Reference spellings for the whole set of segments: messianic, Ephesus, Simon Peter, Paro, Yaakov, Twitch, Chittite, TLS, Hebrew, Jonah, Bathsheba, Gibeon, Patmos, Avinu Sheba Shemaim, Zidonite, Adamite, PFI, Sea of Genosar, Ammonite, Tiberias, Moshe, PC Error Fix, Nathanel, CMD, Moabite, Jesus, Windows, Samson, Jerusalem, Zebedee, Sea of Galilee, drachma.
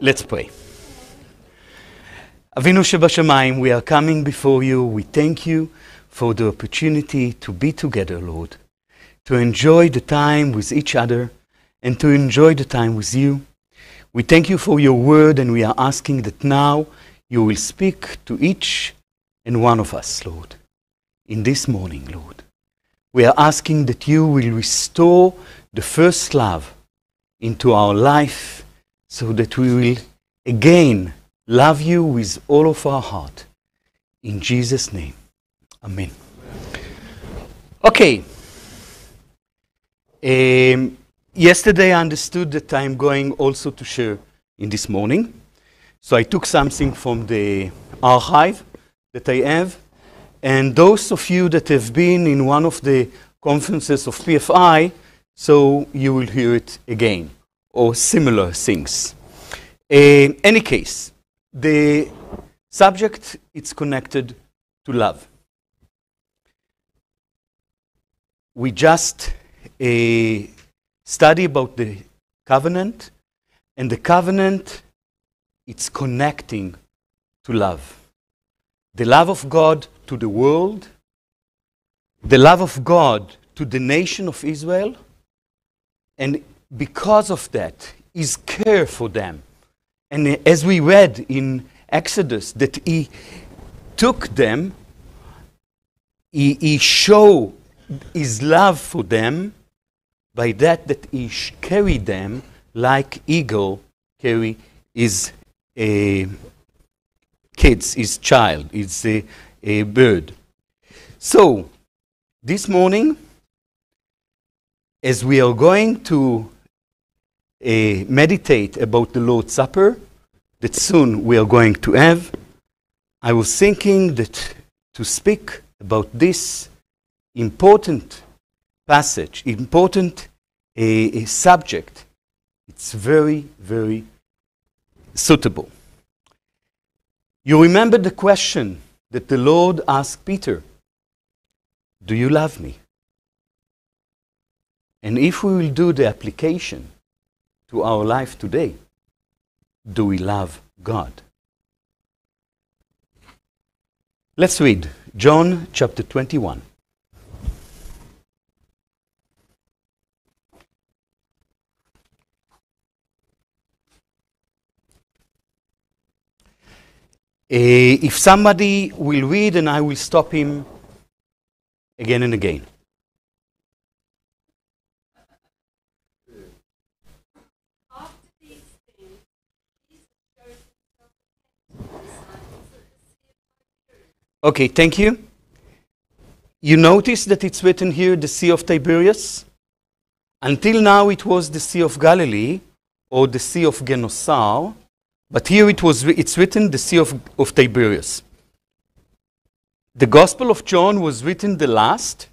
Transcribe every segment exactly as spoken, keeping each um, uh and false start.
Let's pray. Avinu Sheba Shemaim, we are coming before you. We thank you for the opportunity to be together, Lord, to enjoy the time with each other and to enjoy the time with you. We thank you for your word, and we are asking that now you will speak to each and one of us, Lord, in this morning, Lord. We are asking that you will restore the first love into our life, so that we will again love you with all of our heart. In Jesus' name, amen. Okay. Um, yesterday I understood that I'm going also to share in this morning. So I took something from the archive that I have. And those of you that have been in one of the conferences of P F I, so you will hear it again, or similar things. In any case, the subject is connected to love. We just uh, study about the covenant, and the covenant, it's connecting to love. The love of God to the world, the love of God to the nation of Israel, and because of that, his care for them. And as we read in Exodus, that he took them, he, he showed his love for them, by that that he carried them like eagle carry his uh, kids, his child, his uh, a bird. So, this morning, as we are going to Uh, meditate about the Lord's Supper that soon we are going to have, I was thinking that to speak about this important passage, important uh, subject, it's very, very suitable. You remember the question that the Lord asked Peter, "Do you love me?" And if we will do the application to our life today, do we love God? Let's read John chapter twenty-one. Uh, if somebody will read, and I will stop him again and again. Okay, thank you. You notice that it's written here, the Sea of Tiberias? Until now it was the Sea of Galilee, or the Sea of Genosar, but here it was, it's written the Sea of, of Tiberias. The Gospel of John was written the last,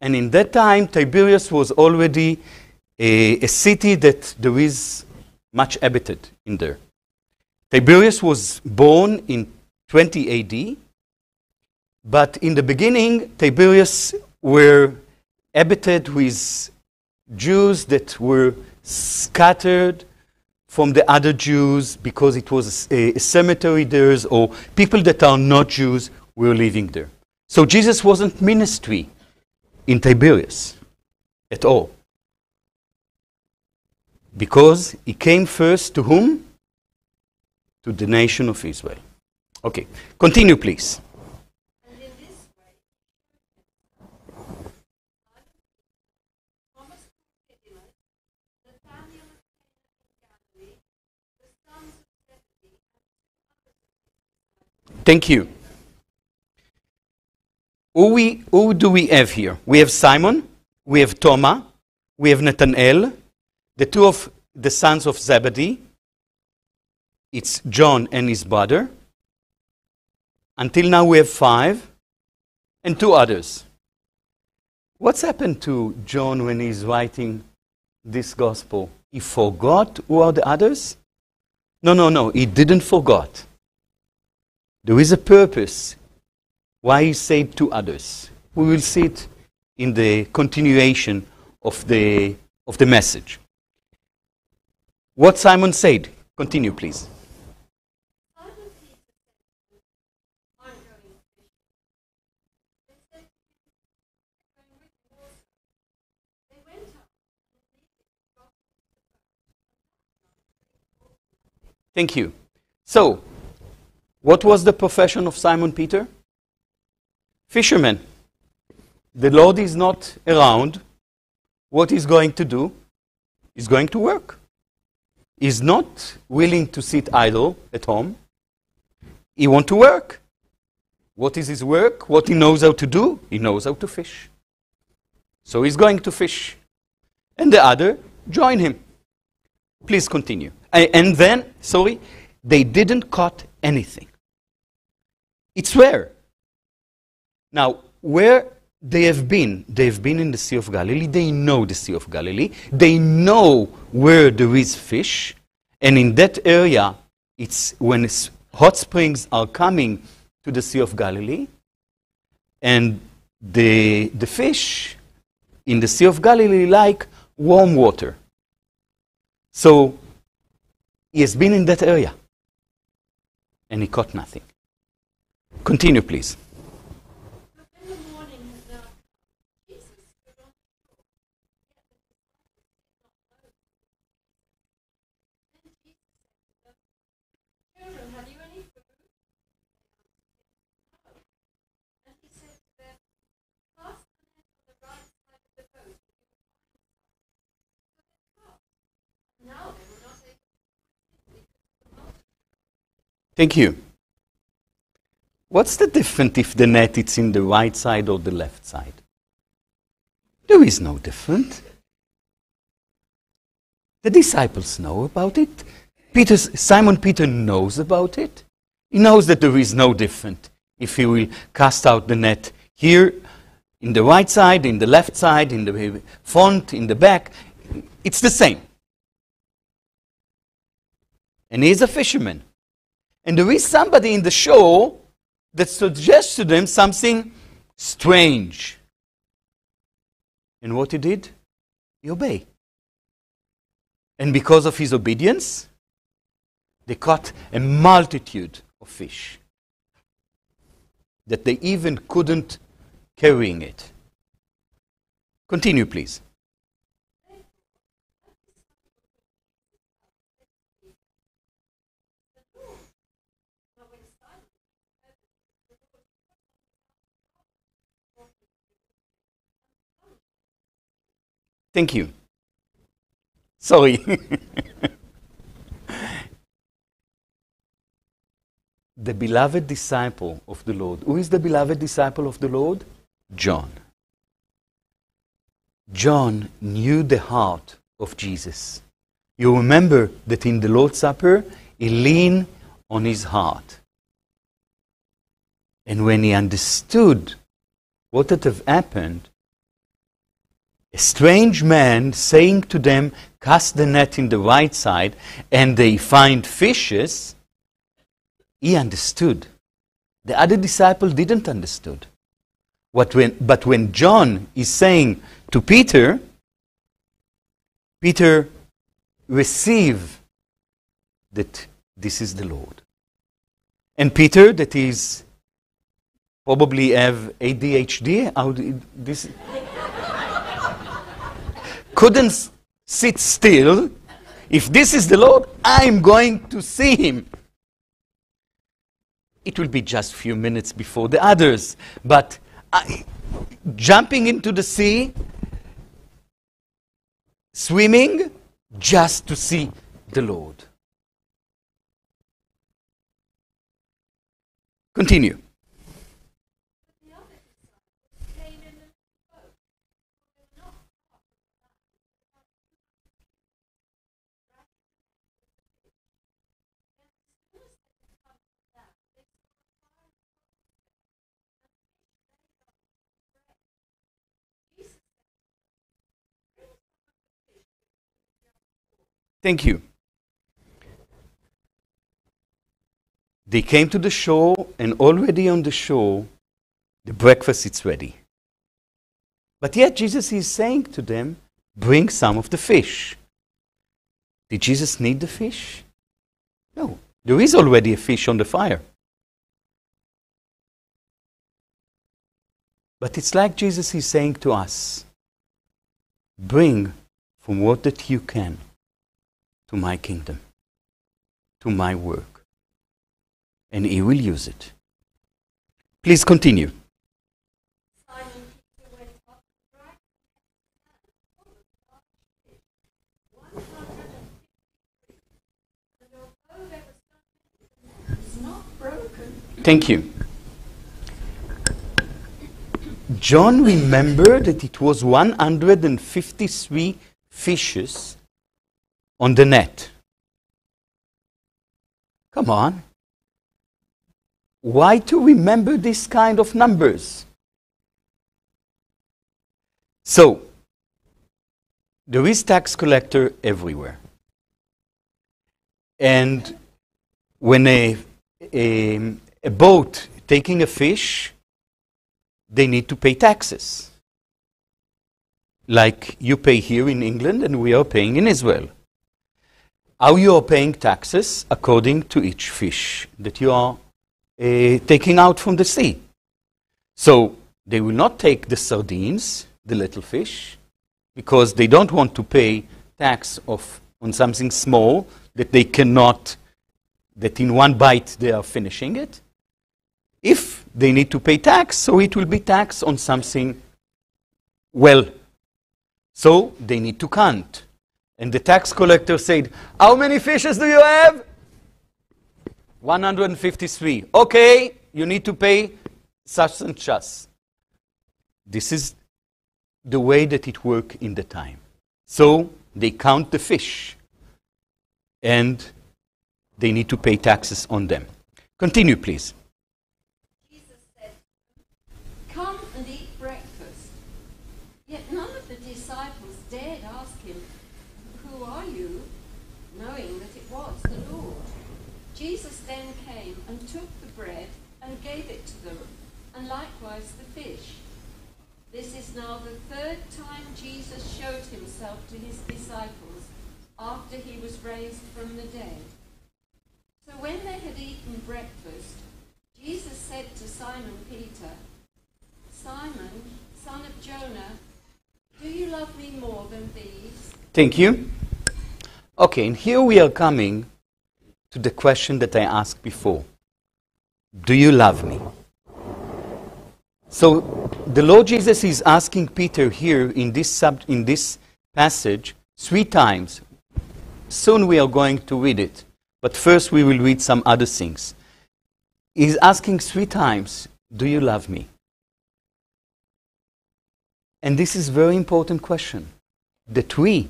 and in that time Tiberias was already a, a city that there is much habited in there. Tiberias was born in twenty A D, but in the beginning, Tiberias were habited with Jews that were scattered from the other Jews because it was a, a cemetery there, or people that are not Jews were living there. So Jesus wasn't ministry in Tiberias at all, because he came first to whom? To the nation of Israel. Okay, continue please. Thank you. Who, we, who do we have here? We have Simon, we have Thomas, we have Nathanel, the two of the sons of Zebedee, it's John and his brother. Until now we have five, and two others. What's happened to John when he's writing this gospel? He forgot who are the others? No, no, no, he didn't forget. There is a purpose why he said two others. We will see it in the continuation of the, of the message. What Simon said, continue please. Thank you. So, what was the profession of Simon Peter? Fisherman. The Lord is not around. What he's going to do? He's going to work. He's not willing to sit idle at home. He wants to work. What is his work? What he knows how to do? He knows how to fish. So he's going to fish. And the other join him. Please continue. And then, sorry, they didn't caught anything. It's where? Now, where they have been, they've been in the Sea of Galilee, they know the Sea of Galilee, they know where there is fish, and in that area, it's when it's hot springs are coming to the Sea of Galilee, and the, the fish in the Sea of Galilee like warm water. So, he has been in that area, and he caught nothing. Continue, please. Thank you. What's the difference if the net is in the right side or the left side? There is no difference. The disciples know about it. Peter, Simon Peter knows about it. He knows that there is no difference if he will cast out the net here, in the right side, in the left side, in the front, in the back. It's the same. And he's a fisherman. And there is somebody in the show that suggests to them something strange. And what he did? He obeyed. And because of his obedience, they caught a multitude of fish that they even couldn't carry it. Continue, please. Thank you. Sorry. The beloved disciple of the Lord. Who is the beloved disciple of the Lord? John. John knew the heart of Jesus. You remember that in the Lord's Supper, he leaned on his heart. And when he understood what had happened, a strange man saying to them, cast the net in the right side, and they find fishes, he understood. The other disciple didn't understood. What when, but when John is saying to Peter, Peter receive that this is the Lord. And Peter, that is probably have A D H D, how did this... couldn't sit still. If this is the Lord, I'm going to see him. It will be just a few minutes before the others, but I, jumping into the sea, swimming, just to see the Lord. Continue. Thank you. They came to the shore, and already on the shore, the breakfast is ready. But yet Jesus is saying to them, bring some of the fish. Did Jesus need the fish? No. There is already a fish on the fire. But it's like Jesus is saying to us, bring from what that you can to my kingdom, to my work, and he will use it. Please continue. Thank you. John remembered that it was one hundred fifty-three fishes on the net. Come on. Why to remember this kind of numbers? So, there is tax collector everywhere. And when a, a A boat taking a fish, they need to pay taxes. Like you pay here in England and we are paying in Israel. How you are paying taxes according to each fish that you are uh, taking out from the sea. So they will not take the sardines, the little fish, because they don't want to pay tax of, on something small that they cannot, that in one bite they are finishing it. If they need to pay tax, so it will be tax on something, well, so they need to count. And the tax collector said, how many fishes do you have? one hundred fifty-three. Okay, you need to pay such and such. This is the way that it worked in the time. So they count the fish, and they need to pay taxes on them. Continue, please. Jesus then came and took the bread and gave it to them, and likewise the fish. This is now the third time Jesus showed himself to his disciples after he was raised from the dead. So when they had eaten breakfast, Jesus said to Simon Peter, Simon, son of Jonah, do you love me more than these? Thank you. Okay, and here we are coming to the question that I asked before. Do you love me? So the Lord Jesus is asking Peter here in this, sub, in this passage three times. Soon we are going to read it, but first we will read some other things. He's asking three times, do you love me? And this is a very important question that we,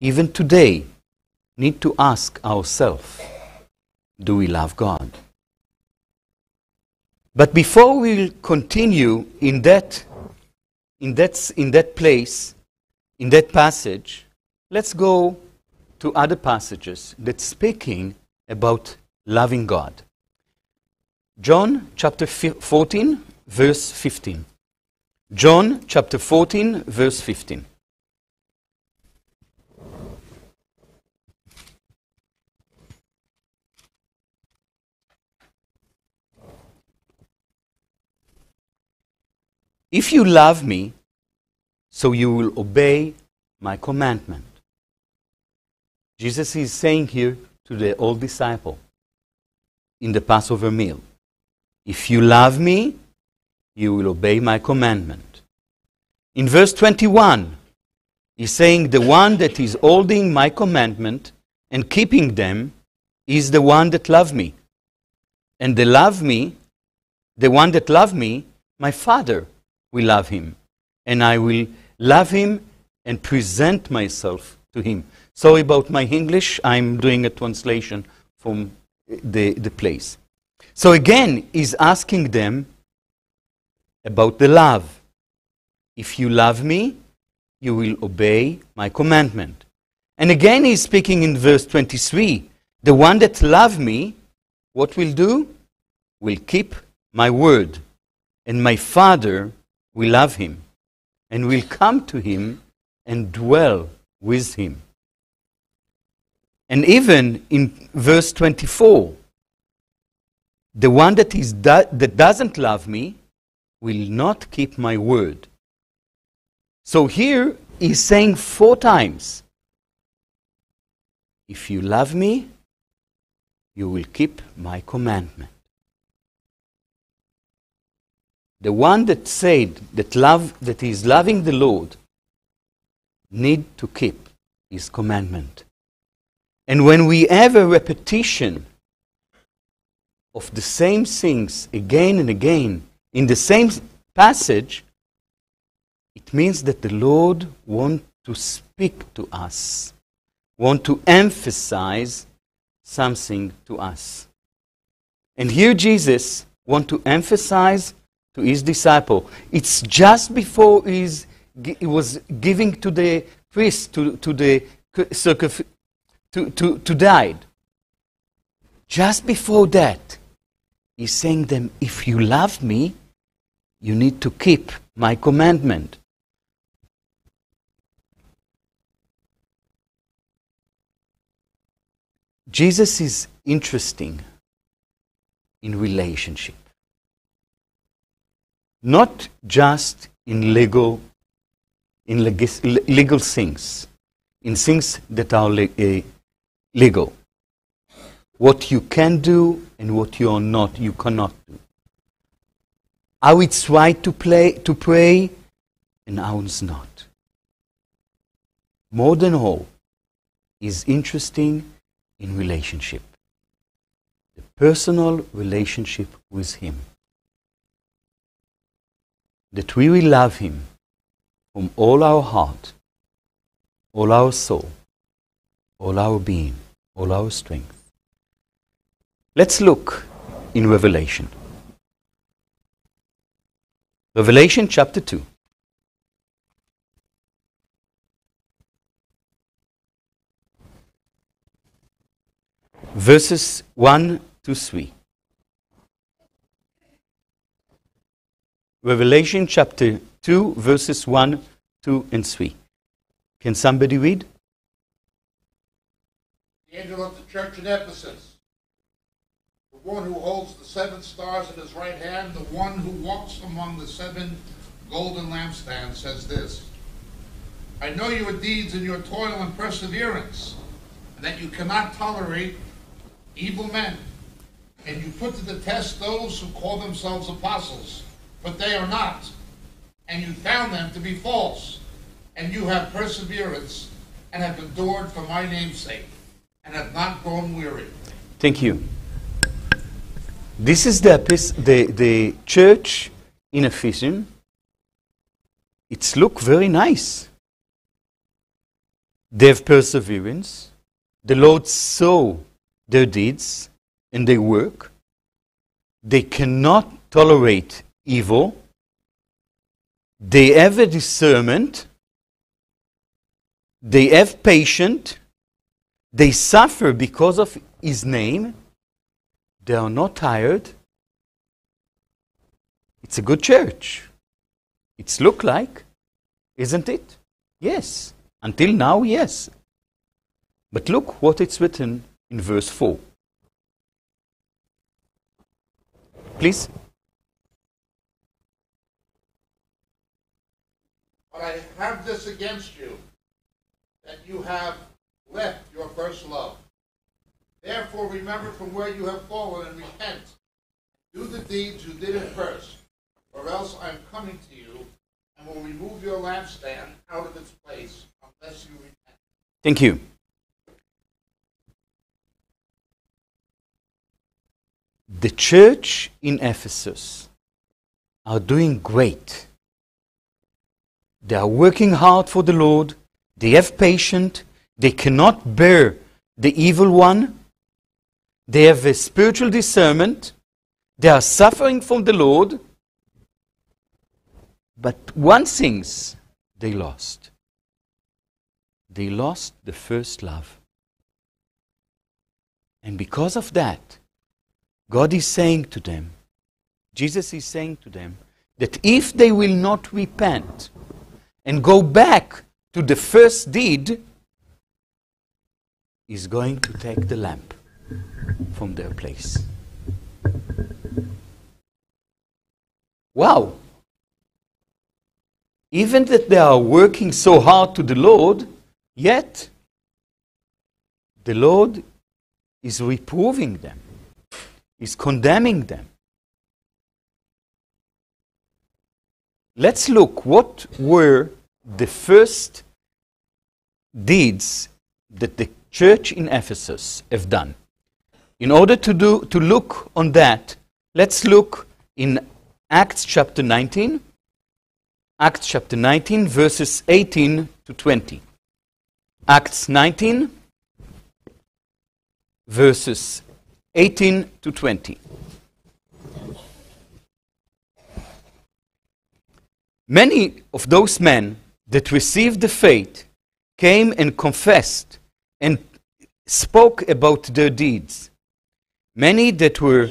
even today, need to ask ourselves. Do we love God? But before we continue in that, in that, in that place, in that passage, let's go to other passages that's speaking about loving God. John chapter fourteen, verse fifteen. John chapter fourteen, verse fifteen. If you love me, so you will obey my commandment. Jesus is saying here to the old disciple in the Passover meal, if you love me, you will obey my commandment. In verse twenty-one, he's saying the one that is holding my commandment and keeping them is the one that loves me. And the love me, the one that loves me, my Father, we love him, and I will love him and present myself to him. Sorry about my English, I'm doing a translation from the, the place. So again, he's asking them about the love. If you love me, you will obey my commandment. And again he's speaking in verse twenty-three. The one that loves me, what will do? Will keep my word. And my Father will love him. And will come to him and dwell with him. And even in verse twenty-four, the one that, is do- that doesn't love me will not keep my word. So here he's saying four times, if you love me, you will keep my commandment. The one that said that love that he is loving the Lord need to keep his commandment. And when we have a repetition of the same things again and again in the same passage, it means that the Lord wants to speak to us, wants to emphasize something to us. And here Jesus wants to emphasize to his disciple. It's just before he's, he was giving to the priest, to, to the circumcision, To, to, to die. Just before that, he's saying them, if you love me, you need to keep my commandment. Jesus is interesting in relationship. Not just in legal, in legis, legal things, in things that are legal. Uh, Legal. What you can do and what you are not, you cannot do. How it's right to play, to pray, and how it's not. More than all, is interesting in relationship. The personal relationship with Him. That we will love Him from all our heart, all our soul, all our being, all our strength. Let's look in Revelation. Revelation chapter two. Verses one to three. Revelation chapter two, verses one, two, and three. Can somebody read? The angel of the church in Ephesus, the one who holds the seven stars in his right hand, the one who walks among the seven golden lampstands, says this: I know your deeds and your toil and perseverance, and that you cannot tolerate evil men, and you put to the test those who call themselves apostles, but they are not, and you found them to be false, and you have perseverance, and have endured for my name's sake, and have not grown weary. Thank you. This is the, the, the church in Ephesus. It's look very nice. They have perseverance. The Lord saw their deeds and their work. They cannot tolerate evil. They have a discernment. They have patience. They suffer because of his name. They are not tired. It's a good church. It's look like, isn't it? Yes. Until now, yes. But look what it's written in verse four. Please. But I have this against you, that you have left your first love. Therefore, remember from where you have fallen and repent. Do the deeds you did at first, or else I am coming to you and will remove your lampstand out of its place unless you repent. Thank you. The church in Ephesus are doing great. They are working hard for the Lord. They have patience. They cannot bear the evil one. They have a spiritual discernment. They are suffering from the Lord. But one thing they lost. they lost the first love. And because of that, God is saying to them, Jesus is saying to them, that if they will not repent and go back to the first deed, He's going to take the lamp from their place. Wow! Even that they are working so hard to the Lord, yet the Lord is reproving them, is condemning them. Let's look what were the first deeds that the church in Ephesus have done. In order to do to look on that, let's look in Acts chapter nineteen, Acts chapter nineteen, verses eighteen to twenty. Acts nineteen, verses eighteen to twenty. Many of those men that received the faith came and confessed and spoke about their deeds. Many that were,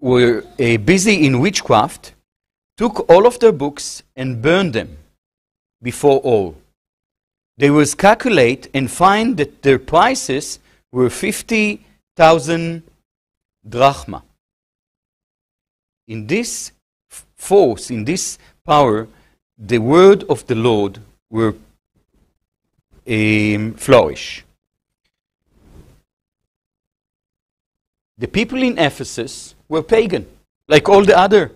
were uh, busy in witchcraft took all of their books and burned them before all. They will calculate and find that their prices were fifty thousand drachma. In this force, in this power, the word of the Lord will um, flourish. The people in Ephesus were pagan, like all the other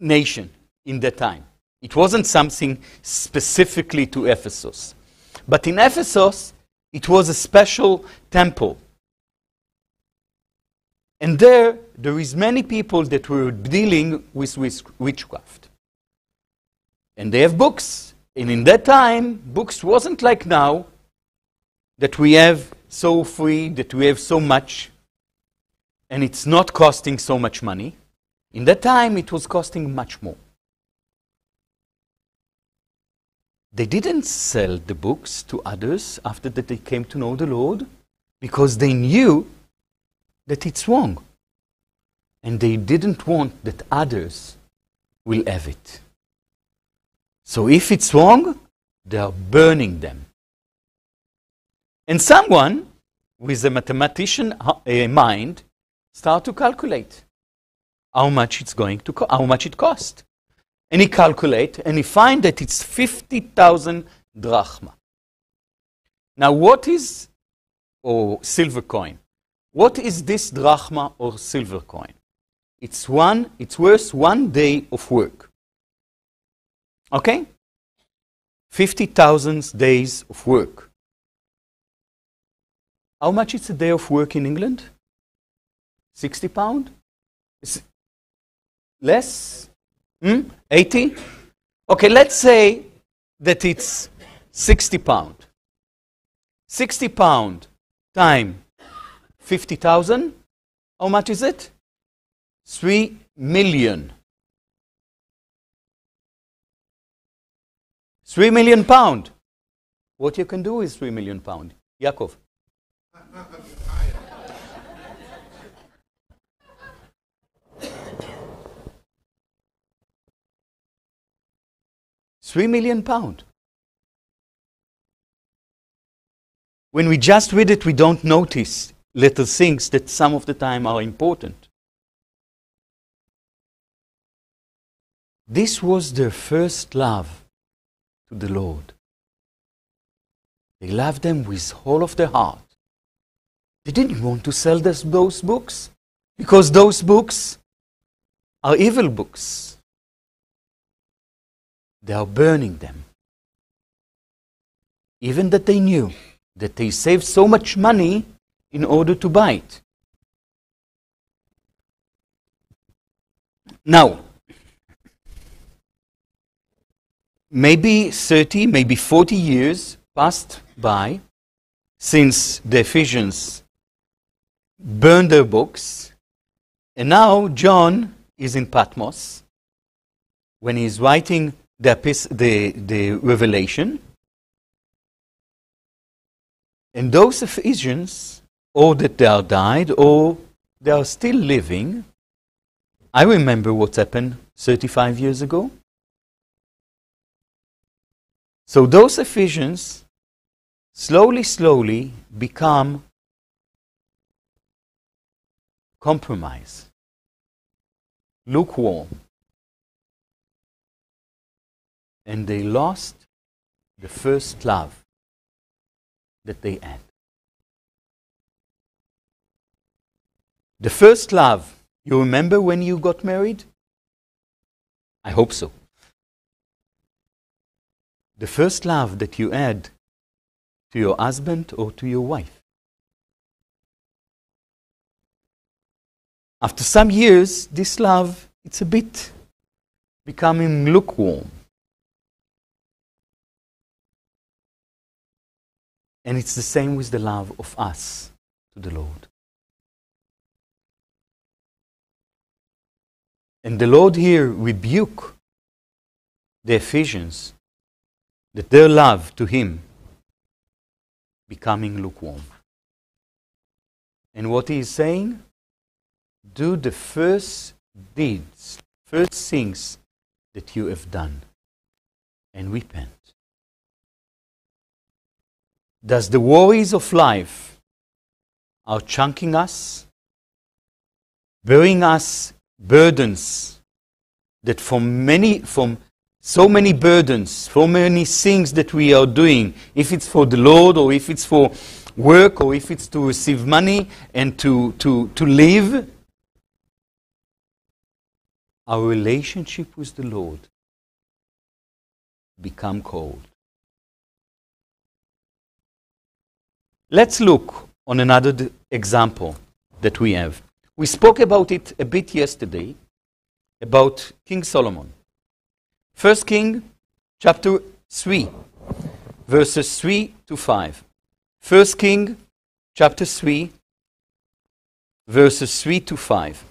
nation in that time. It wasn't something specifically to Ephesus. But in Ephesus, it was a special temple. And there, there is many people that were dealing with witchcraft. And they have books. And in that time, books wasn't like now, that we have so free, that we have so much, and it's not costing so much money. In that time, it was costing much more. They didn't sell the books to others after that they came to know the Lord, because they knew that it's wrong. And they didn't want that others will have it. So if it's wrong, they are burning them. And someone with a mathematician mind start to calculate how much it's going to co- how much it cost. And he calculate, and he find that it's fifty thousand drachma. Now what is, or silver coin, what is this drachma or silver coin? It's one, it's worth one day of work. Okay? fifty thousand days of work. How much is a day of work in England? sixty pound? Less? Hmm? eighty? Okay, let's say that it's sixty pound. sixty pound time fifty thousand. How much is it? three million. three million pound. What you can do with three million pound? Yaakov. three million pound. When we just read it, we don't notice little things that some of the time are important. This was their first love to the Lord. They loved them with all of their heart. They didn't want to sell this, those books, because those books are evil books. They are burning them. Even that they knew that they saved so much money in order to buy it. Now, maybe thirty, maybe forty years passed by since the Ephesians burned their books, and now John is in Patmos when he is writing The, the, the Revelation, And those Ephesians, or that they are died, or they are still living, I remember what happened thirty-five years ago. So those Ephesians slowly, slowly become compromise, lukewarm. And they lost the first love that they had. The first love, you remember when you got married? I hope so. The first love that you had to your husband or to your wife. After some years, this love, it's a bit becoming lukewarm. And it's the same with the love of us to the Lord. And the Lord here rebuke the Ephesians that their love to Him becoming lukewarm. And what He is saying? Do the first deeds, first things that you have done, and repent. Does the worries of life are chunking us, bearing us burdens that from many, from so many burdens, so many things that we are doing, if it's for the Lord or if it's for work or if it's to receive money and to, to, to live, our relationship with the Lord become cold. Let's look on another example that we have. We spoke about it a bit yesterday, about King Solomon. First King, chapter three, verses three to five. First King, chapter three, verses three to five.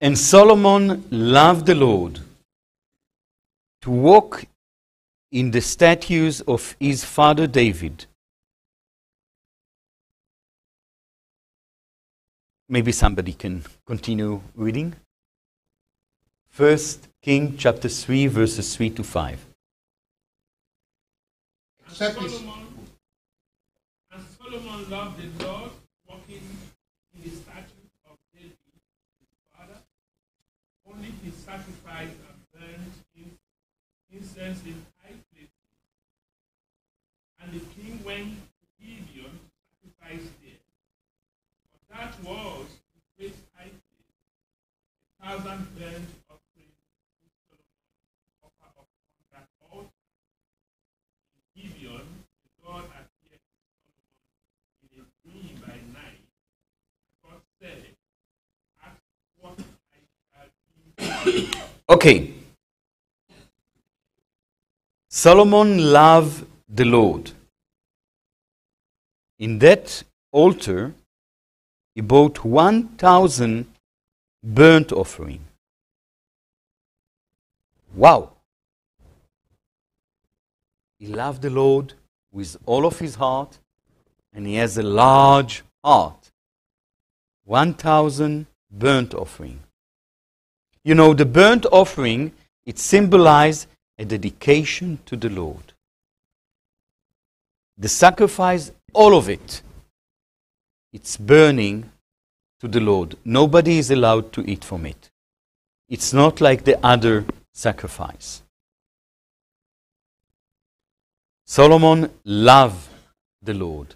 And Solomon loved the Lord to walk in the statutes of his father David. Maybe somebody can continue reading. First King chapter three, verses three to five. And Solomon, and Solomon loved the Lord, walking in the statutes of David his father. Only his sacrifice and burnt incense in high places. And the king went to Gibeon to sacrifice there. But that was the great high place, a thousand burnt offerings of Solomon offered on that altar. In Gibeon, the Lord appeared to Solomon in a dream by night. God said, ask what I shall do. Okay. Solomon loved the Lord. In that altar, he brought one thousand burnt offering. Wow! He loved the Lord with all of his heart, and he has a large heart. one thousand burnt offering. You know, the burnt offering, it symbolized a dedication to the Lord. The sacrifice, all of it, it's burning to the Lord. Nobody is allowed to eat from it. It's not like the other sacrifice. Solomon loved the Lord.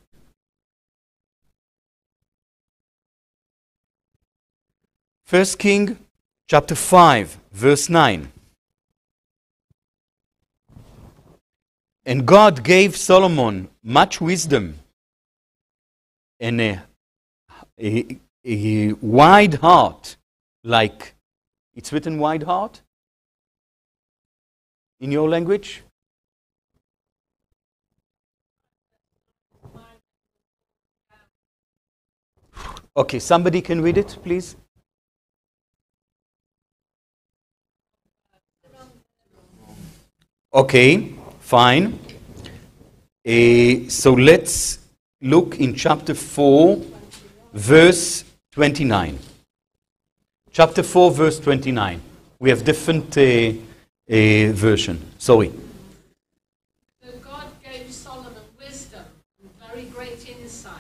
First King chapter five, verse nine. And God gave Solomon much wisdom and a, a, a wide heart, like, it's written wide heart in your language? Okay, somebody can read it, please. Okay, fine. Uh, so let's look in chapter four, verse twenty-nine. Chapter four, verse twenty-nine. We have different uh, uh, version. Sorry. So God gave Solomon wisdom and very great insight.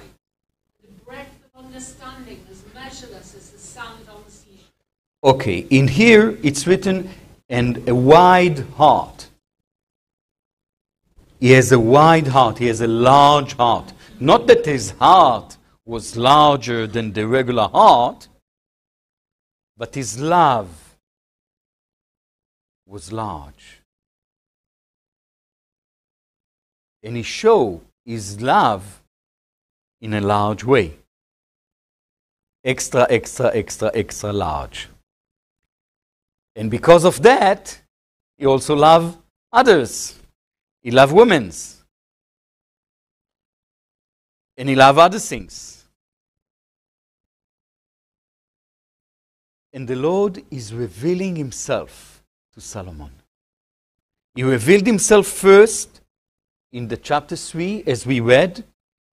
The breadth of understanding is measureless as the sand on the sea. Okay, in here it's written, and a wide heart. He has a wide heart. He has a large heart. Not that his heart was larger than the regular heart, but his love was large. And he showed his love in a large way. Extra, extra, extra, extra large. And because of that, he also loved others. He loved women. And he loved other things. And the Lord is revealing himself to Solomon. He revealed himself first in the chapter three, as we read.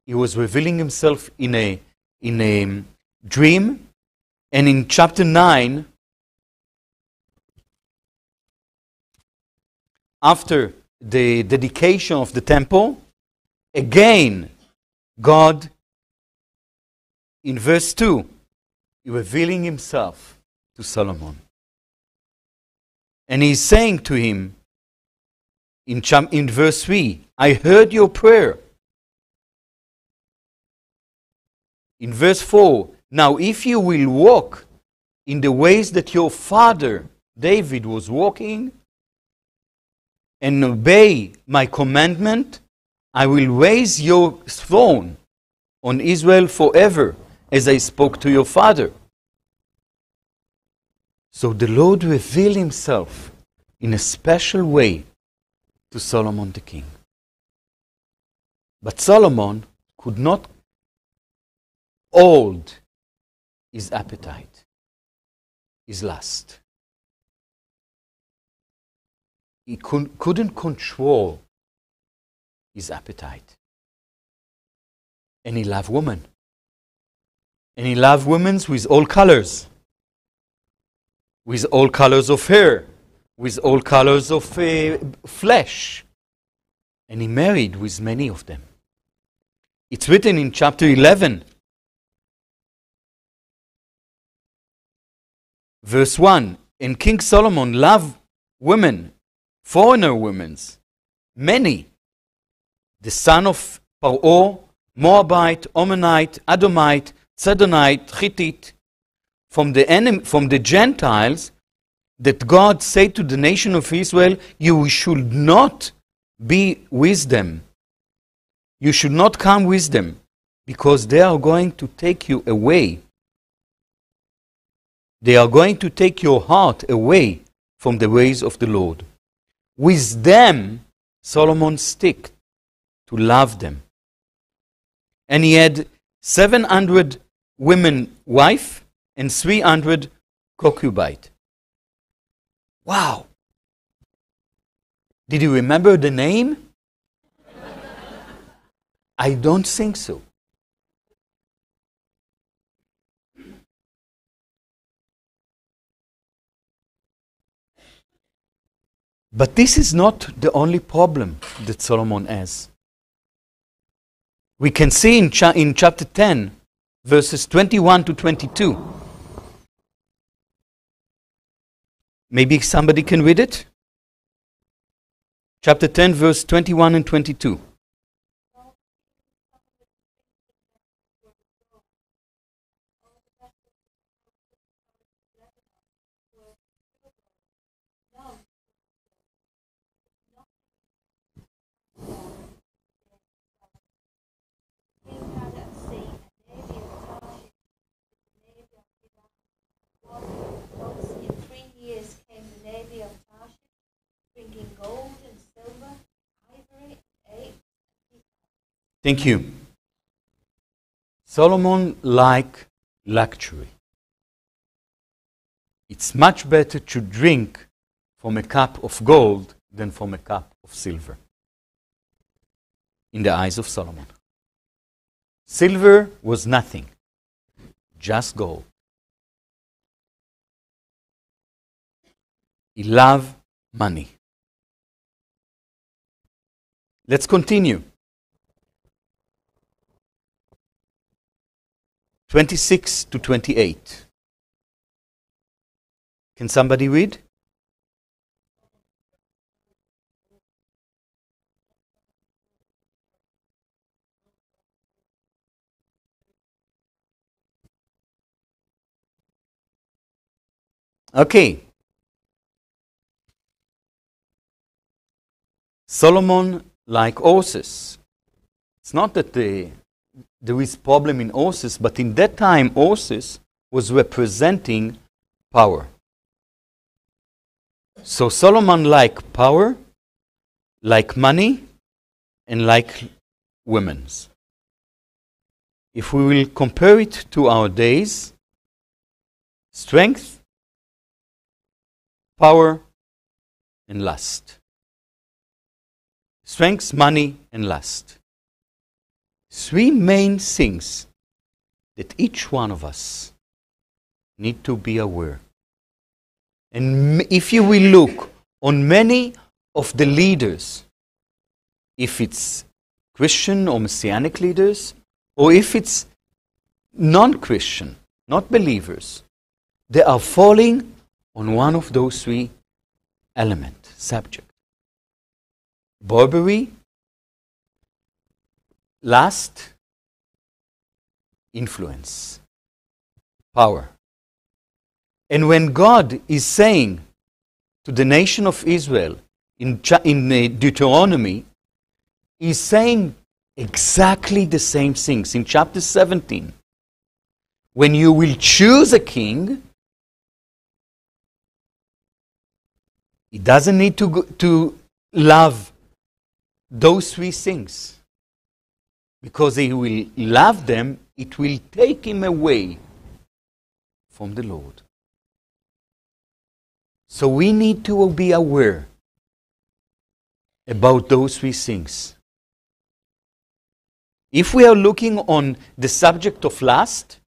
He was revealing himself in a, in a dream. And in chapter nine, after the dedication of the temple, again, God, in verse two, revealing himself to Solomon. And he's saying to him, in, in verse three, I heard your prayer. In verse four, now if you will walk in the ways that your father David was walking, and obey my commandment, I will raise your throne on Israel forever, as I spoke to your father. So the Lord revealed himself in a special way to Solomon the king. But Solomon could not hold his appetite, his lust. He couldn't control his appetite. And he loved women. And he loved women with all colors. With all colors of hair. With all colors of uh, flesh. And he married with many of them. It's written in chapter eleven. Verse one. And King Solomon loved women. Foreigner women's, many, the son of Paro, Moabite, Ammonite, Adamite, Zidonite, Chittite, from the enemy, from the Gentiles, that God said to the nation of Israel, you should not be with them. You should not come with them, because they are going to take you away. They are going to take your heart away from the ways of the Lord. With them, Solomon stick to love them. And he had seven hundred women wife and three hundred concubines. Wow! Did you remember the name? I don't think so. But this is not the only problem that Solomon has. We can see in, cha in chapter ten, verses twenty-one to twenty-two. Maybe somebody can read it? Chapter ten, verse twenty-one and twenty-two. Thank you. Solomon liked luxury. It's much better to drink from a cup of gold than from a cup of silver in the eyes of Solomon. Silver was nothing, just gold. He loved money. Let's continue. twenty-six to twenty-eight. Can somebody read? Okay. Solomon like horses. It's not that the, there is problem in horses, but in that time horses was representing power. So Solomon like power, like money, and like women's. If we will compare it to our days, strength, power, and lust. Strength, money, and lust. Three main things that each one of us need to be aware. And if you will look on many of the leaders, if it's Christian or Messianic leaders, or if it's non-Christian, not believers, they are falling on one of those three elements, subject. Bribery, lust, influence, power. And when God is saying to the nation of Israel in, in Deuteronomy, He's saying exactly the same things. In chapter seventeen, when you will choose a king, he doesn't need to, go, to love those three things, because he will love them, it will take him away from the Lord. So we need to be aware about those three things. If we are looking on the subject of lust,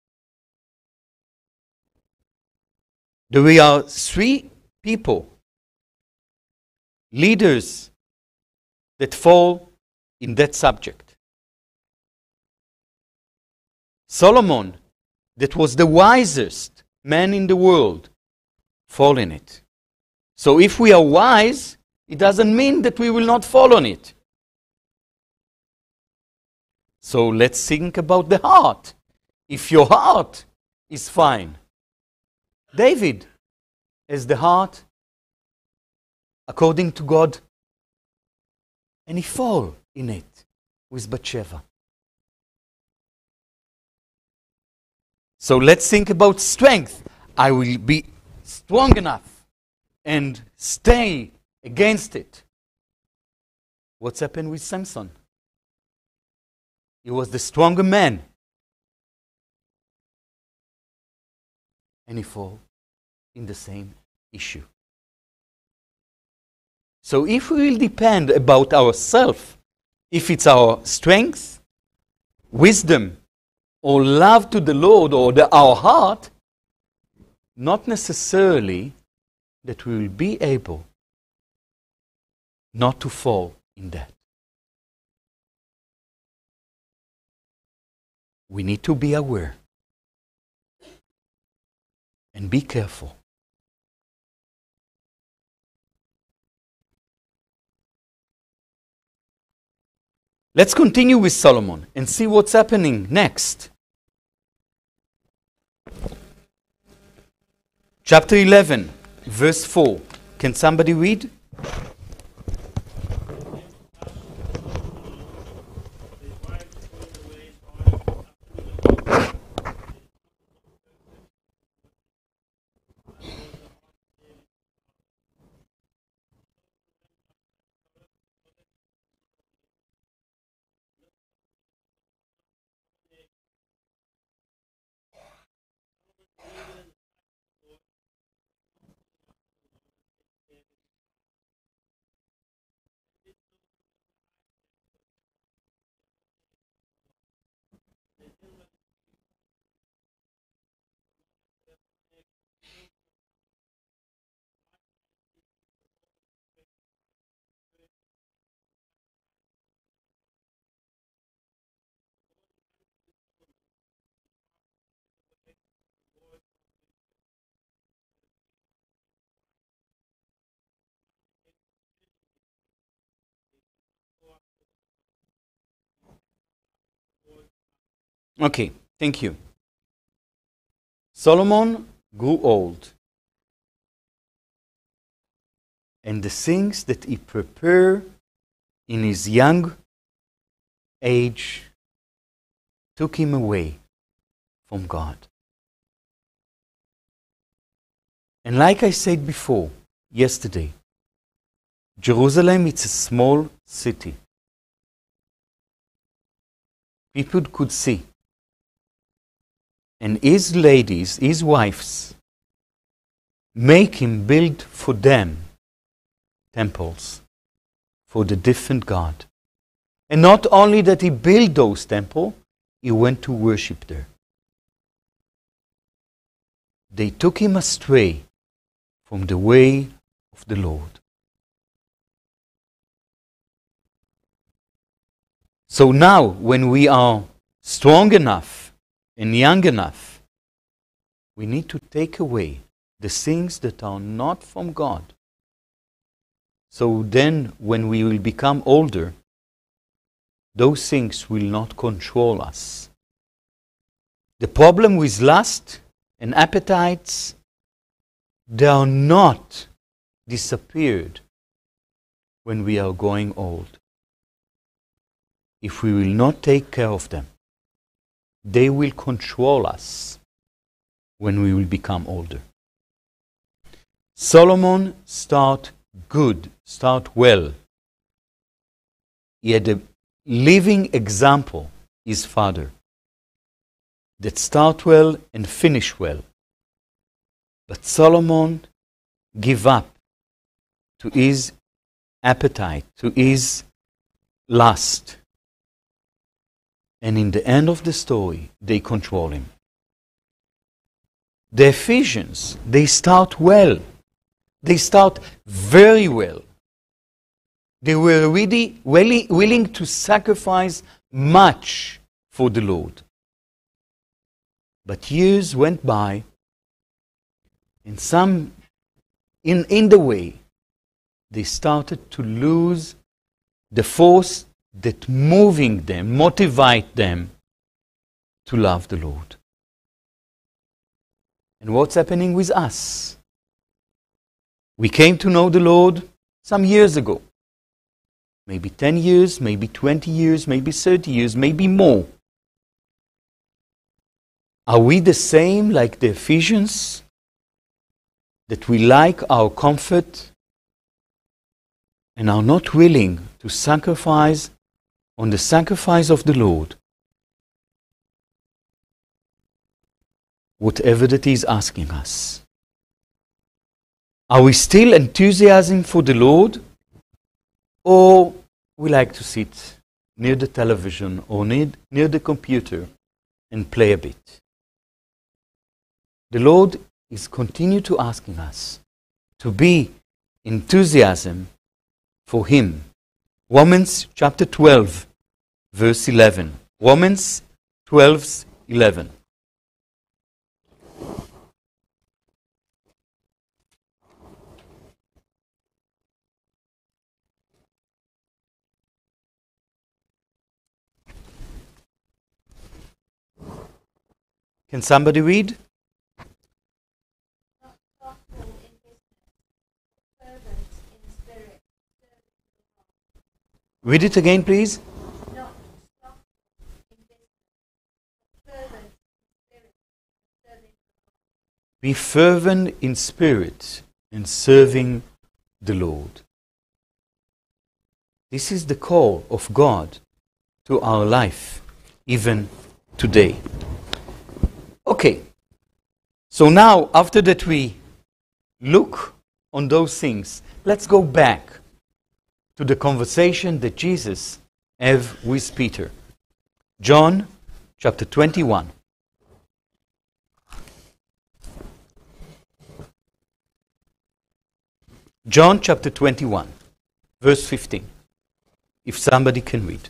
there are three people, leaders, that fall in that subject. Solomon, that was the wisest man in the world, fall in it. So if we are wise, it doesn't mean that we will not fall on it. So let's think about the heart. If your heart is fine, David has the heart according to God, and he fall in it with Bathsheba. So let's think about strength. I will be strong enough and stay against it. What's happened with Samson? He was the stronger man, and he fall in the same issue. So if we will depend about ourselves, if it's our strength, wisdom, or love to the Lord, or the, our heart, not necessarily that we will be able not to fall in that. We need to be aware and be careful. Let's continue with Solomon and see what's happening next. Chapter eleven, verse four. Can somebody read? Okay, thank you. Solomon grew old, and the things that he prepared in his young age took him away from God. And like I said before, yesterday, Jerusalem, it's a small city. People could see. And his ladies, his wives, make him build for them temples for the different God. And not only that he built those temples, he went to worship there. They took him astray from the way of the Lord. So now, when we are strong enough and young enough, we need to take away the things that are not from God. So then, when we will become older, those things will not control us. The problem with lust and appetites, they are not disappeared when we are going old. If we will not take care of them, they will control us when we will become older. Solomon start good, start well. He had a living example, his father, that start well and finish well. But Solomon give up to his appetite, to his lust. And in the end of the story, they control him. The Ephesians, they start well. They start very well. They were really, really willing to sacrifice much for the Lord. But years went by, and some, in, in the way, they started to lose the force that moving them, motivate them to love the Lord. And what's happening with us? We came to know the Lord some years ago. Maybe ten years, maybe twenty years, maybe thirty years, maybe more. Are we the same like the Ephesians? That we like our comfort and are not willing to sacrifice on the sacrifice of the Lord, whatever that He is asking us. Are we still enthusiastic for the Lord, or we like to sit near the television or near, near the computer and play a bit? The Lord is continue to asking us to be enthusiasm for Him. Romans chapter twelve, verse eleven. Romans twelve, eleven. Can somebody read? Read it again, please. Be fervent in spirit and serving the Lord. This is the call of God to our life, even today. Okay, so now after that we look on those things, let's go back to the conversation that Jesus had with Peter. John chapter twenty-one. John chapter twenty-one, verse fifteen. If somebody can read.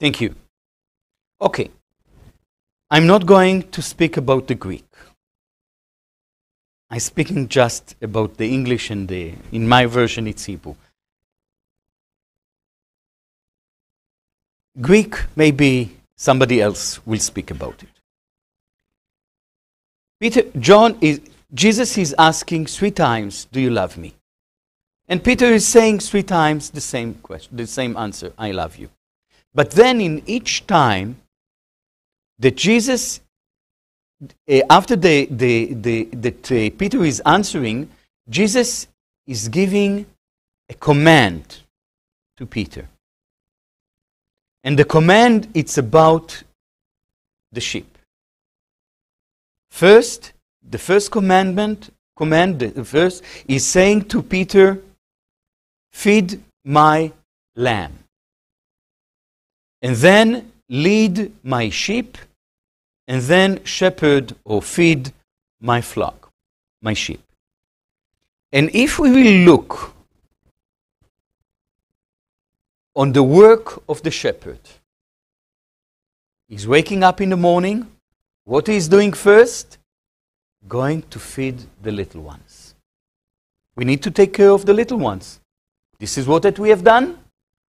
Thank you. Okay. I'm not going to speak about the Greek. I'm speaking just about the English, and the, in my version it's Hebrew. Greek, maybe somebody else will speak about it. Peter, John is, Jesus is asking three times, do you love me? And Peter is saying three times the same question, the same answer, I love you. But then in each time that Jesus, uh, after the, the, the, that uh, Peter is answering, Jesus is giving a command to Peter. And the command, it's about the sheep. First, the first commandment, command, the first, is saying to Peter, feed my lamb. And then lead my sheep, and then shepherd or feed my flock, my sheep. And if we will look on the work of the shepherd, he's waking up in the morning. What he's doing first? Going to feed the little ones. We need to take care of the little ones. This is what that we have done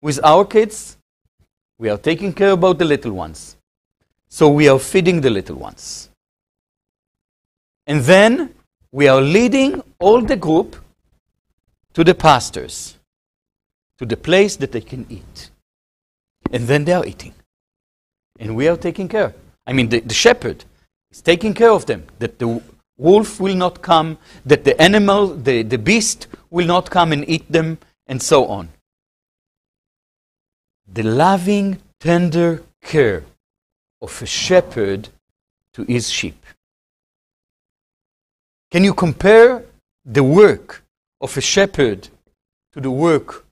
with our kids. We are taking care about the little ones. So we are feeding the little ones. And then we are leading all the group to the pastures, to the place that they can eat. And then they are eating. And we are taking care. I mean, the, the shepherd is taking care of them, that the wolf will not come, that the animal, the, the beast will not come and eat them, and so on. The loving, tender care of a shepherd to his sheep. Can you compare the work of a shepherd to the work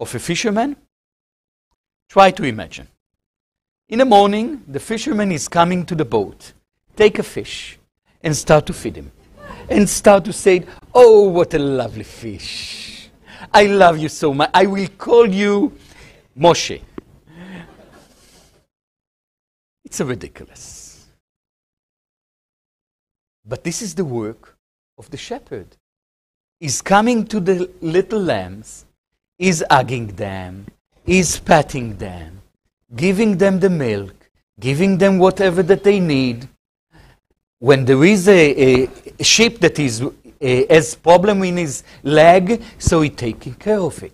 of a fisherman? Try to imagine. In the morning, the fisherman is coming to the boat, take a fish, and start to feed him. And start to say, oh, what a lovely fish. I love you so much. I will call you Moshe. It's ridiculous. But this is the work of the shepherd. He's coming to the little lambs, he's hugging them, he's patting them, giving them the milk, giving them whatever that they need. When there is a, a sheep that is, a, has problem in his leg, so he's taking care of it.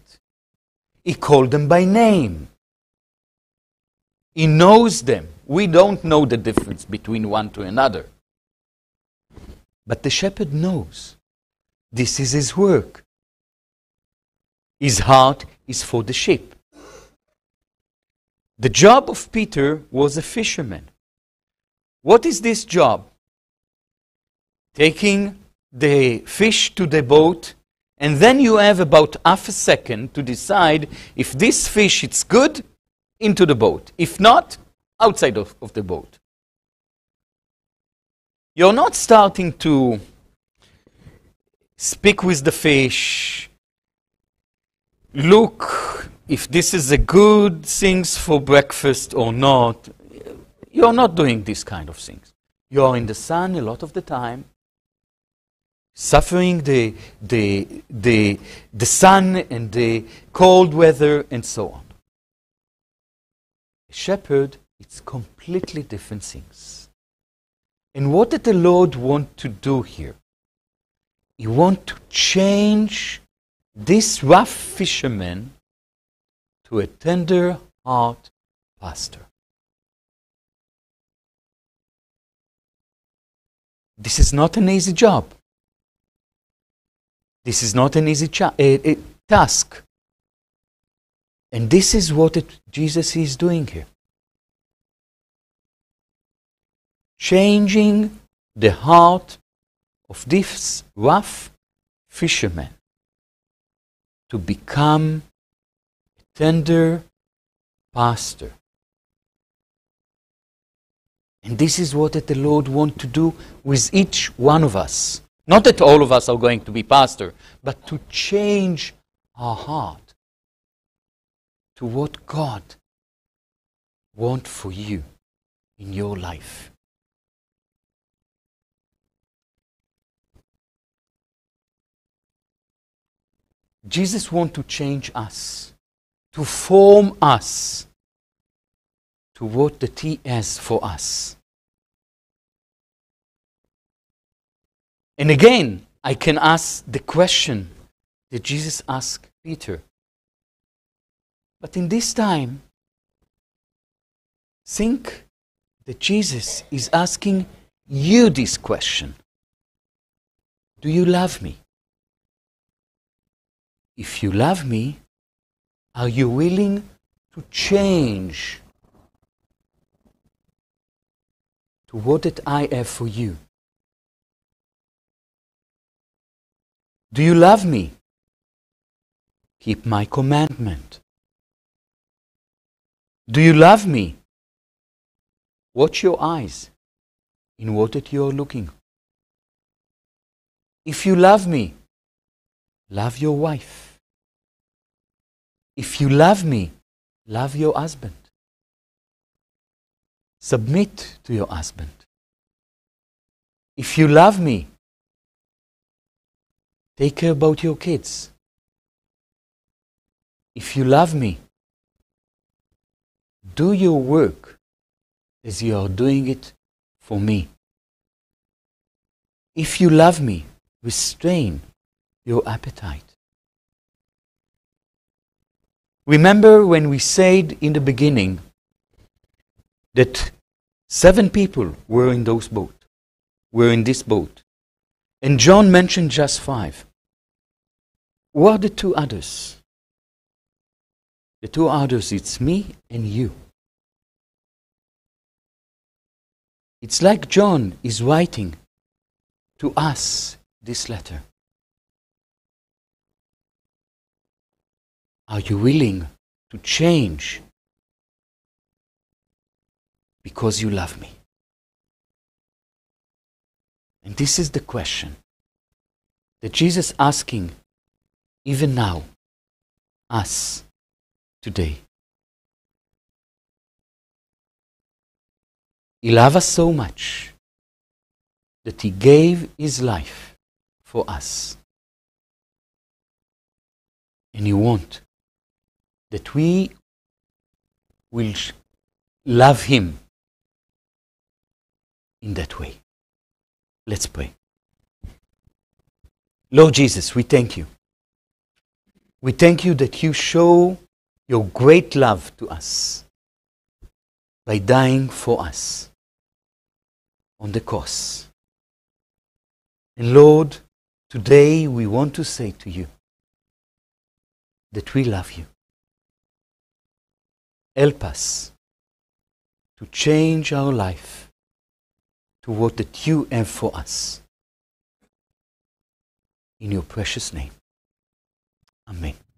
He called them by name. He knows them. We don't know the difference between one to another. But the shepherd knows. This is his work. His heart is for the sheep. The job of Peter was a fisherman. What is this job? Taking the fish to the boat, and then you have about half a second to decide if this fish is good, into the boat. If not, outside of, of the boat. You're not starting to speak with the fish, look if this is a good things for breakfast or not. You're not doing these kind of things. You're in the sun a lot of the time, suffering the, the, the, the sun and the cold weather and so on. A shepherd, it's completely different things. And what did the Lord want to do here? He wants to change this rough fisherman to a tender heart pastor. This is not an easy job. This is not an easy cha- a, a task. And this is what it, Jesus is doing here. Changing the heart of this rough fisherman to become a tender pastor. And this is what that the Lord wants to do with each one of us. Not that all of us are going to be pastor, but to change our heart to what God want for you in your life. Jesus wants to change us, to form us to what that He has for us. And again, I can ask the question that Jesus asked Peter. But in this time, think that Jesus is asking you this question. Do you love me? If you love me, are you willing to change to what that I have for you? Do you love me? Keep my commandment. Do you love me? Watch your eyes in what that you are looking. If you love me, love your wife. If you love me, love your husband. Submit to your husband. If you love me, take care about your kids. If you love me, do your work as you are doing it for me. If you love me, restrain your appetite. Remember when we said in the beginning that seven people were in those boat, were in this boat, and John mentioned just five. Who are the two others? The two others, it's me and you. It's like John is writing to us this letter. Are you willing to change because you love me? And this is the question that Jesus is asking even now, us, today. He loved us so much that He gave His life for us. And He wants that we will love Him in that way. Let's pray. Lord Jesus, we thank you. We thank you that you show your great love to us by dying for us on the cross. And Lord, today we want to say to you that we love you. Help us to change our life to what that you have for us. In your precious name. Amen.